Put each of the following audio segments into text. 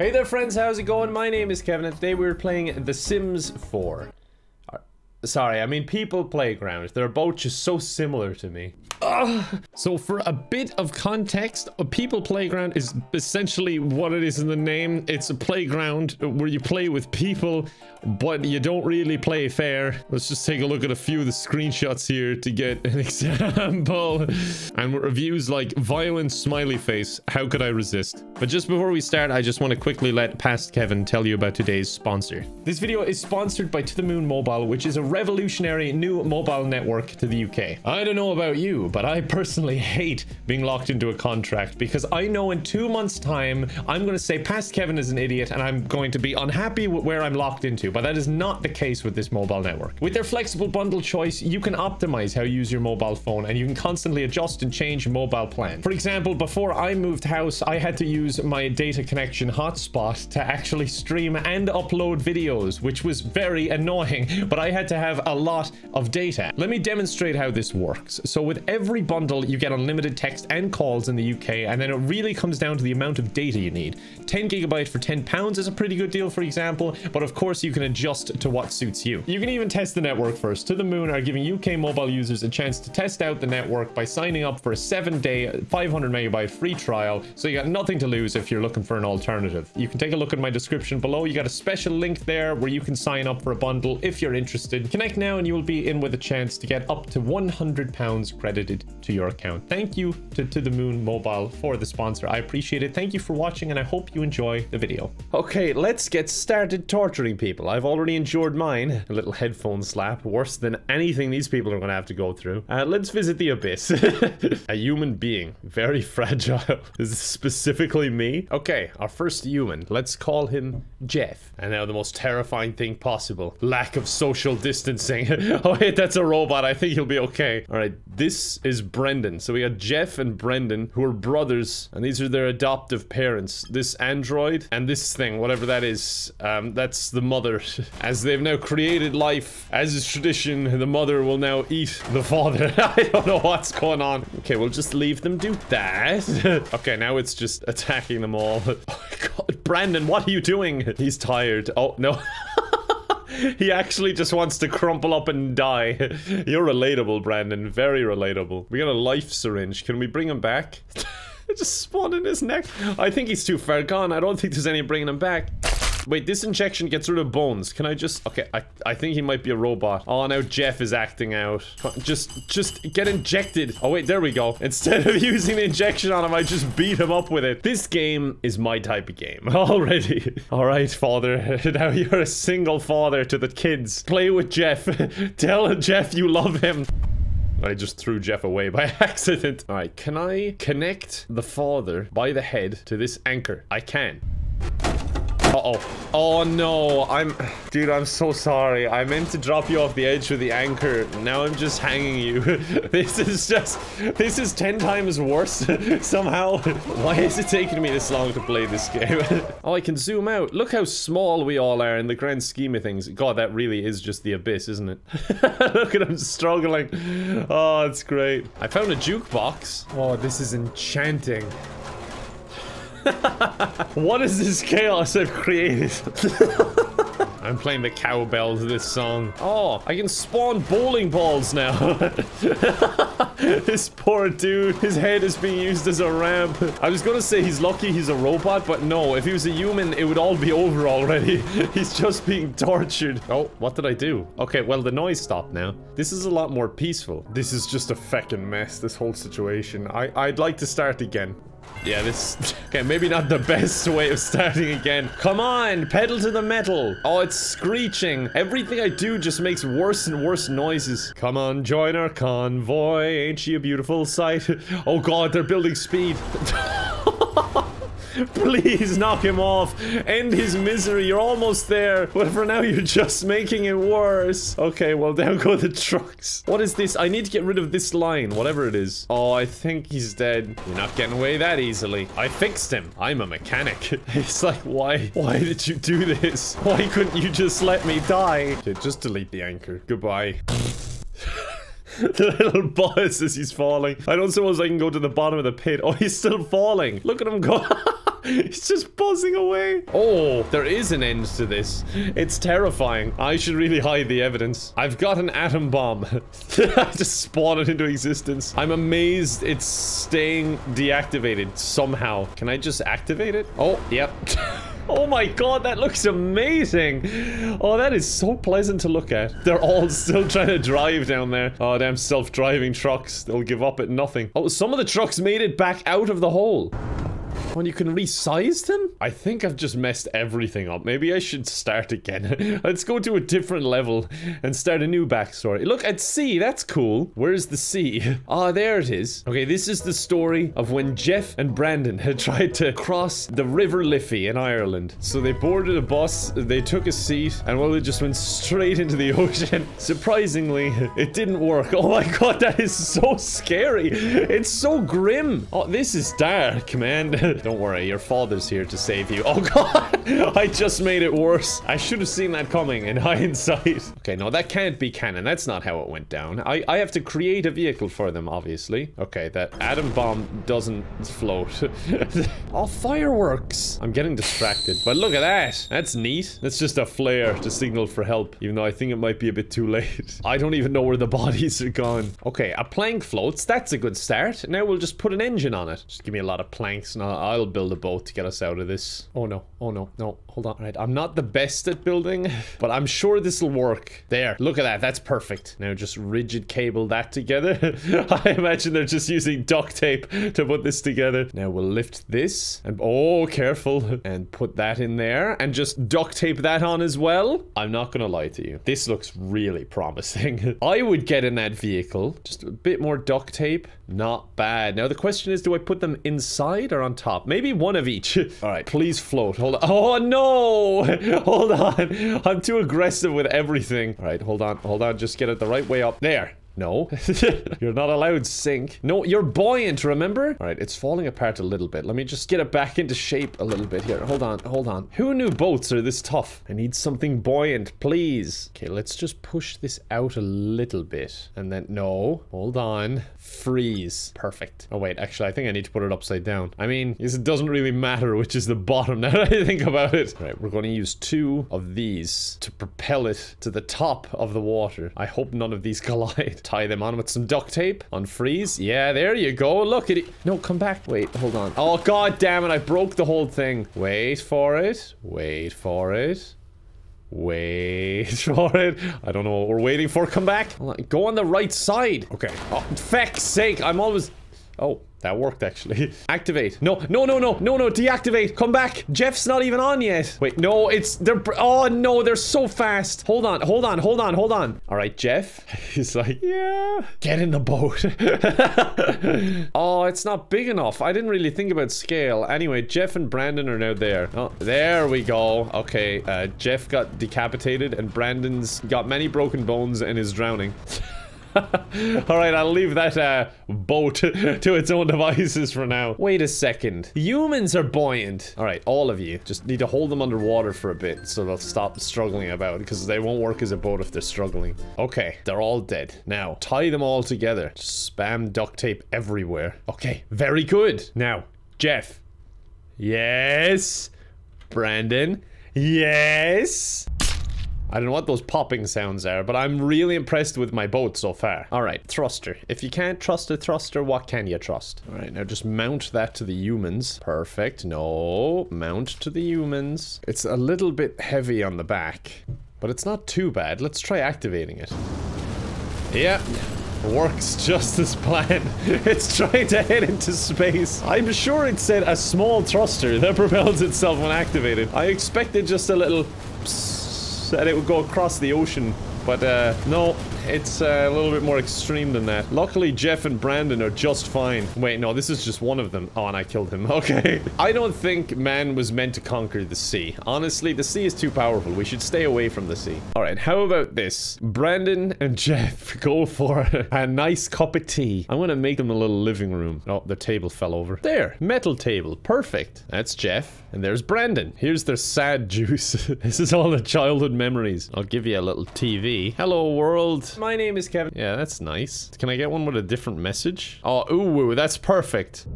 Hey there friends, how's it going? My name is Kevin and today we're playing The Sims 4. Sorry, I mean People Playground. They're both just so similar to me. Ugh. So for a bit of context, a People Playground is essentially what it is in the name. It's a playground where you play with people, but you don't really play fair. Let's just take a look at a few of the screenshots here to get an example. And with reviews like violent smiley face, how could I resist? But just before we start, I just want to quickly let Past Kevin tell you about today's sponsor. This video is sponsored by To The Moon Mobile, which is a revolutionary new mobile network to the UK. I don't know about you, but I personally hate being locked into a contract because I know in 2 months' time I'm going to say Past Kevin is an idiot and I'm going to be unhappy with where I'm locked into, but that is not the case with this mobile network. With their flexible bundle choice, you can optimize how you use your mobile phone and you can constantly adjust and change your mobile plan. For example, before I moved house, I had to use my data connection hotspot to actually stream and upload videos, which was very annoying, but I had to have a lot of data. Let me demonstrate how this works. So with every bundle, you get unlimited text and calls in the UK, and then it really comes down to the amount of data you need. 10 GB for £10 is a pretty good deal, for example, but of course you can adjust to what suits you. You can even test the network first. To The Moon are giving UK mobile users a chance to test out the network by signing up for a 7-day, 500 MB free trial, so you got nothing to lose if you're looking for an alternative. You can take a look at my description below. You got a special link there where you can sign up for a bundle if you're interested. Connect now and you will be in with a chance to get up to £100 credited to your account. Thank you to The Moon Mobile for the sponsor. I appreciate it. Thank you for watching and I hope you enjoy the video. Okay, let's get started torturing people. I've already endured mine. A little headphone slap, worse than anything these people are going to have to go through. Let's visit the abyss. A human being, very fragile. Is this specifically me? Okay, our first human. Let's call him Jeff. And now the most terrifying thing possible. Lack of social distancing. Oh, hey, that's a robot. I think he'll be okay. All right, this is Brendan. So we got Jeff and Brendan, who are brothers, and these are their adoptive parents. This android and this thing, whatever that is, that's the mother. As they've now created life, as is tradition, the mother will now eat the father. I don't know what's going on. Okay, we'll just leave them do that. Okay, now it's just attacking them all. Oh my God, Brendan, what are you doing? He's tired. Oh, no. He actually just wants to crumple up and die. You're relatable, Brandon. Very relatable. We got a life syringe. Can we bring him back? It just spawned in his neck. I think he's too far gone. I don't think there's any bringing him back. Wait, this injection gets rid of bones. Can I just... Okay, I think he might be a robot. Oh, now Jeff is acting out. Just get injected. Oh, wait, there we go. Instead of using the injection on him, I just beat him up with it. This game is my type of game already. All right, father. Now you're a single father to the kids. Play with Jeff. Tell Jeff you love him. I just threw Jeff away by accident. All right, can I connect the father by the head to this anchor? I can. Uh-oh. Oh, no. Dude, I'm so sorry. I meant to drop you off the edge with the anchor. Now I'm just hanging you. This is 10 times worse somehow. Why is it taking me this long to play this game? Oh, I can zoom out. Look how small we all are in the grand scheme of things. God, that really is just the abyss, isn't it? Look at him struggling. Oh, it's great. I found a jukebox. Oh, this is enchanting. What is this chaos I've created? I'm playing the cowbell to this song. Oh, I can spawn bowling balls now. This poor dude, his head is being used as a ramp. I was gonna say he's lucky he's a robot, but no, if he was a human, it would all be over already. He's just being tortured. Oh, what did I do? Okay, well, the noise stopped now. This is a lot more peaceful. This is just a feckin' mess, this whole situation. I'd like to start again. Yeah, this... Okay, maybe not the best way of starting again. Come on, pedal to the metal. Oh, it's screeching. Everything I do just makes worse and worse noises. Come on, join our convoy. Ain't she a beautiful sight? Oh, God, they're building speed. Please knock him off. End his misery. You're almost there. But for now, you're just making it worse. Okay, well, down go the trucks. What is this? I need to get rid of this line, whatever it is. Oh, I think he's dead. You're not getting away that easily. I fixed him. I'm a mechanic. It's like, why did you do this? Why couldn't you just let me die? Okay, just delete the anchor. Goodbye. The little boss as he's falling. I don't suppose I can go to the bottom of the pit. Oh, he's still falling. Look at him go. He's just buzzing away. Oh, there is an end to this. It's terrifying. I should really hide the evidence. I've got an atom bomb. I just spawned it into existence. I'm amazed it's staying deactivated somehow. Can I just activate it? Oh, yep. Oh my god, that looks amazing. Oh, that is so pleasant to look at. They're all still trying to drive down there. Oh, damn self-driving trucks. They'll give up at nothing. Oh, some of the trucks made it back out of the hole. When you can resize them? I think I've just messed everything up. Maybe I should start again. Let's go to a different level and start a new backstory. Look, at sea. That's cool. Where's the sea? Ah, there it is. Okay, this is the story of when Jeff and Brandon had tried to cross the River Liffey in Ireland. So they boarded a bus, they took a seat, and well, they just went straight into the ocean. Surprisingly, it didn't work. Oh my god, that is so scary. It's so grim. Oh, this is dark, man. Don't worry, your father's here to save you. Oh god, I just made it worse. I should have seen that coming in hindsight. Okay, no, that can't be canon. That's not how it went down. I have to create a vehicle for them, obviously. Okay, that atom bomb doesn't float. Oh, fireworks. I'm getting distracted, but look at that. That's neat. That's just a flare to signal for help, even though I think it might be a bit too late. I don't even know where the bodies are gone. Okay, a plank floats. That's a good start. Now we'll just put an engine on it. Just give me a lot of planks and I'll build a boat to get us out of this. Oh no, oh no, no, hold on. All right, I'm not the best at building, but I'm sure this will work. There, look at that, that's perfect. Now just rigid cable that together. I imagine they're just using duct tape to put this together. Now we'll lift this, and oh, careful, and put that in there, and just duct tape that on as well. I'm not gonna lie to you, this looks really promising. I would get in that vehicle, just a bit more duct tape, not bad. Now the question is, do I put them inside or on top? Maybe one of each. All right, please float. Hold on. Oh, no. Hold on. I'm too aggressive with everything. All right, hold on. Hold on. Just get it the right way up. There. No. You're not allowed to sink. No, you're buoyant, remember? All right, it's falling apart a little bit. Let me just get it back into shape a little bit here. Hold on, hold on. Who knew boats are this tough? I need something buoyant, please. Okay, let's just push this out a little bit. And then, no, hold on. Freeze. Perfect. Oh, wait, actually, I think I need to put it upside down. I mean, it doesn't really matter which is the bottom now that I think about it. All right, we're going to use two of these to propel it to the top of the water. I hope none of these collide. Tie them on with some duct tape. Unfreeze. Yeah, there you go. Look at it. No, come back. Wait, hold on. Oh, god damn it. I broke the whole thing. Wait for it. Wait for it. Wait for it. I don't know what we're waiting for. Come back. Go on the right side. Okay. Oh, feck's sake. I'm always... Oh. That worked, actually. Activate. No, no, no, no, no, no, deactivate. Come back. Jeff's not even on yet. Wait, no, it's... They're... Oh, no, they're so fast. Hold on, hold on, hold on, hold on. All right, Jeff. He's like, yeah. Get in the boat. Oh, it's not big enough. I didn't really think about scale. Anyway, Jeff and Brandon are now there. Oh, there we go. Okay, Jeff got decapitated and Brandon's got many broken bones and is drowning. All right, I'll leave that boat to its own devices for now. Wait a second. Humans are buoyant. All right, all of you just need to hold them underwater for a bit so they'll stop struggling about because they won't work as a boat if they're struggling. Okay, they're all dead. Now, tie them all together. Just spam duct tape everywhere. Okay, very good. Now, Jeff. Yes. Brandon. Yes. I don't know what those popping sounds are, but I'm really impressed with my boat so far. All right, thruster. If you can't trust a thruster, what can you trust? All right, now just mount that to the humans. Perfect. No, mount to the humans. It's a little bit heavy on the back, but it's not too bad. Let's try activating it. Yeah. Works just as planned. It's trying to head into space. I'm sure it said a small thruster that propels itself when activated. I expected just a little... Psst, that it would go across the ocean, but no, it's a little bit more extreme than that. Luckily, Jeff and Brandon are just fine. Wait, no, this is just one of them. Oh, and I killed him. Okay. I don't think man was meant to conquer the sea. Honestly, the sea is too powerful. We should stay away from the sea. All right, how about this? Brandon and Jeff go for a nice cup of tea. I'm gonna make them a little living room. Oh, the table fell over. There, metal table. Perfect. That's Jeff. And there's Brandon. Here's their sad juice. This is all the childhood memories. I'll give you a little TV. Hello, world. my name is Kevin. Yeah, that's nice. Can I get one with a different message? Oh, ooh, that's perfect.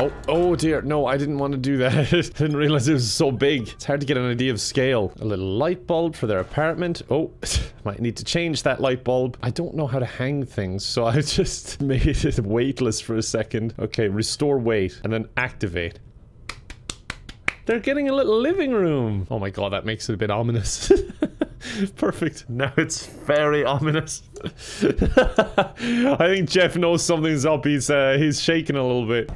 Oh, oh dear. No, I didn't want to do that. I didn't realize it was so big. It's hard to get an idea of scale. A little light bulb for their apartment. Oh, might need to change that light bulb. I don't know how to hang things, so I just made it weightless for a second. Okay, restore weight and then activate. They're getting a little living room. Oh my god, that makes it a bit ominous. Perfect. Now it's very ominous. I think Jeff knows something's up. He's shaking a little bit.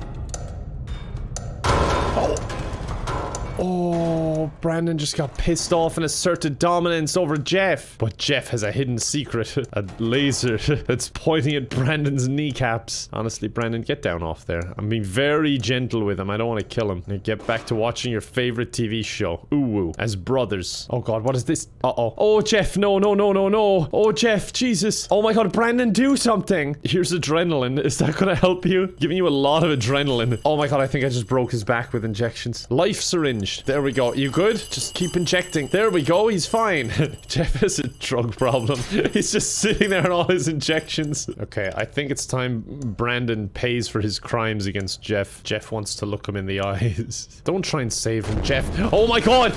Oh, Brandon just got pissed off and asserted dominance over Jeff. But Jeff has a hidden secret. A laser that's pointing at Brandon's kneecaps. Honestly, Brandon, get down off there. I'm being very gentle with him. I don't want to kill him. Now get back to watching your favorite TV show. Ooh, as brothers. Oh, God, what is this? Uh-oh. Oh, Jeff, no, no, no, no, no. Oh, Jeff, Jesus. Oh, my God, Brandon, do something. Here's adrenaline. Is that going to help you? Giving you a lot of adrenaline. Oh, my God, I think I just broke his back with injections. Life syringe. There we go. You good? Just keep injecting. There we go. He's fine. Jeff has a drug problem. He's just sitting there on all his injections. Okay, I think it's time Brandon pays for his crimes against Jeff. Jeff wants to look him in the eyes. Don't try and save him, Jeff. Oh my god!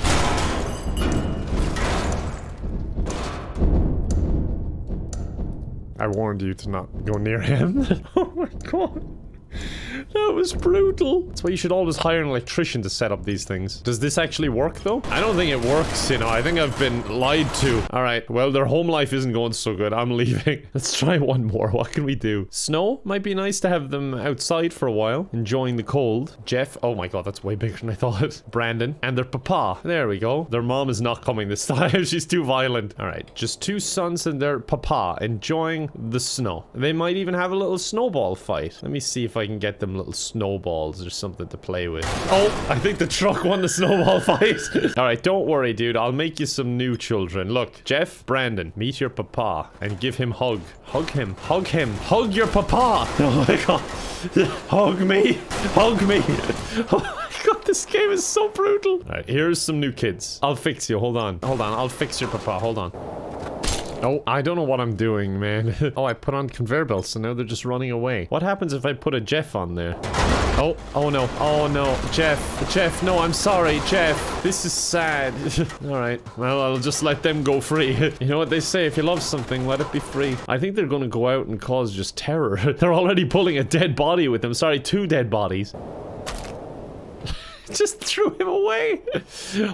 I warned you to not go near him. Oh my god. That was brutal. That's why you should always hire an electrician to set up these things. Does this actually work, though? I don't think it works, you know. I think I've been lied to. All right. Well, their home life isn't going so good. I'm leaving. Let's try one more. What can we do? Snow? Might be nice to have them outside for a while, enjoying the cold. Jeff? Oh, my God. That's way bigger than I thought. Brandon. And their papa. There we go. Their mom is not coming this time. She's too violent. All right. Just two sons and their papa enjoying the snow. They might even have a little snowball fight. Let me see if I can get them little snowballs or something to play with. Oh, I think the truck won the snowball fight. All right, don't worry, dude. I'll make you some new children. Look, Jeff, Brandon, meet your papa and give him hug. Hug him. Hug him. Hug your papa. Oh, my God. Hug me. Hug me. Oh, my God. This game is so brutal. All right, here's some new kids. I'll fix you. Hold on. Hold on. I'll fix your papa. Hold on. Oh, I don't know what I'm doing, man. Oh, I put on conveyor belts, so now they're just running away. What happens if I put a Jeff on there? Oh, oh no. Oh no. Jeff. Jeff, no, I'm sorry, Jeff. This is sad. Alright, well, I'll just let them go free. You know what they say, if you love something, let it be free. I think they're gonna go out and cause just terror. They're already pulling a dead body with them. Sorry, two dead bodies. Just threw him away.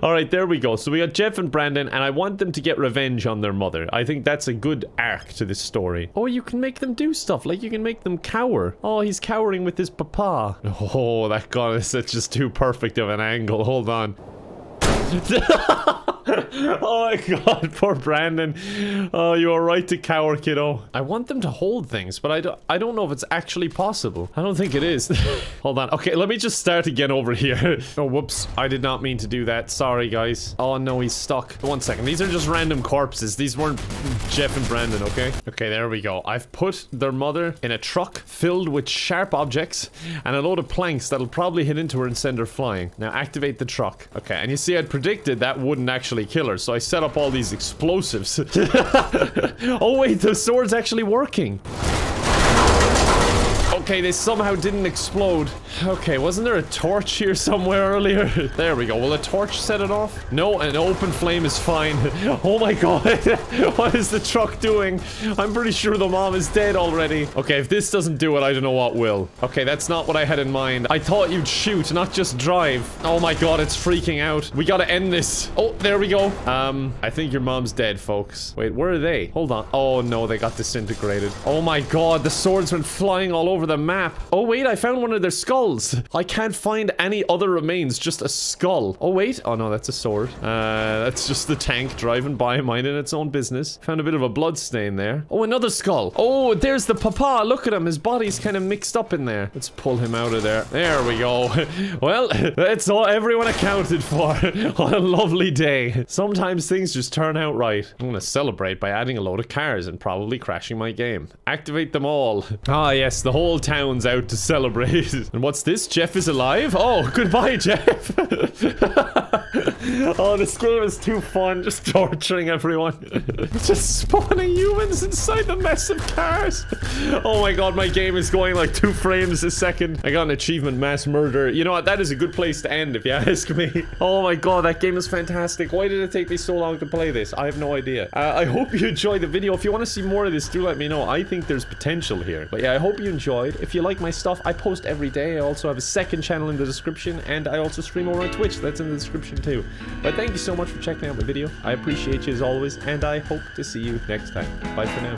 All right, there we go. So we got Jeff and Brandon, and I want them to get revenge on their mother. I think that's a good arc to this story. Or you can make them do stuff. Like, you can make them cower. Oh, he's cowering with his papa. Oh, that guy is just too perfect of an angle. Hold on. Oh my god, poor Brandon. Oh, you are right to cower, kiddo. I want them to hold things, but I don't know if it's actually possible. I don't think it is. Hold on. Okay, let me just start again over here. Oh, whoops. I did not mean to do that. Sorry, guys. Oh, no, he's stuck. One second. These are just random corpses. These weren't Jeff and Brandon, okay? Okay, there we go. I've put their mother in a truck filled with sharp objects and a load of planks that'll probably hit into her and send her flying. Now, activate the truck. Okay, and you see I'd predicted that wouldn't actually kill her, so I set up all these explosives. Oh wait, the sword's actually working. Okay, they somehow didn't explode. Okay, wasn't there a torch here somewhere earlier? There we go. Will a torch set it off? No, an open flame is fine. Oh my god. What is the truck doing? I'm pretty sure the mom is dead already. Okay, if this doesn't do it, I don't know what will. Okay, that's not what I had in mind. I thought you'd shoot, not just drive. Oh my god, it's freaking out. We gotta end this. Oh, there we go. I think your mom's dead, folks. Wait, where are they? Hold on. Oh no, they got disintegrated. Oh my god, the swords went flying all over the map. Oh wait, I found one of their skulls. I can't find any other remains, just a skull. Oh wait, oh no, that's a sword. That's just the tank driving by, minding its own business. Found a bit of a blood stain there. Oh, another skull. Oh, there's the papa. Look at him. His body's kind of mixed up in there. Let's pull him out of there. There we go. Well, that's all everyone accounted for. What a lovely day. Sometimes things just turn out right. I'm gonna celebrate by adding a load of cars and probably crashing my game. Activate them all. Ah yes, the whole town's out to celebrate. And what's this? Jeff is alive? Oh, goodbye, Jeff. Oh, this game is too fun, just torturing everyone. It's just spawning humans inside the massive cars. Oh my god, my game is going like 2 frames a second. I got an achievement, mass murder. You know what, that is a good place to end if you ask me. Oh my god, that game is fantastic. Why did it take me so long to play this? I have no idea. I hope you enjoyed the video. If you want to see more of this, do let me know. I think there's potential here. But yeah, I hope you enjoyed. If you like my stuff, I post every day. I also have a second channel in the description, and I also stream over on Twitch. That's in the description too. But thank you so much for checking out my video. I appreciate you as always, and I hope to see you next time. Bye for now.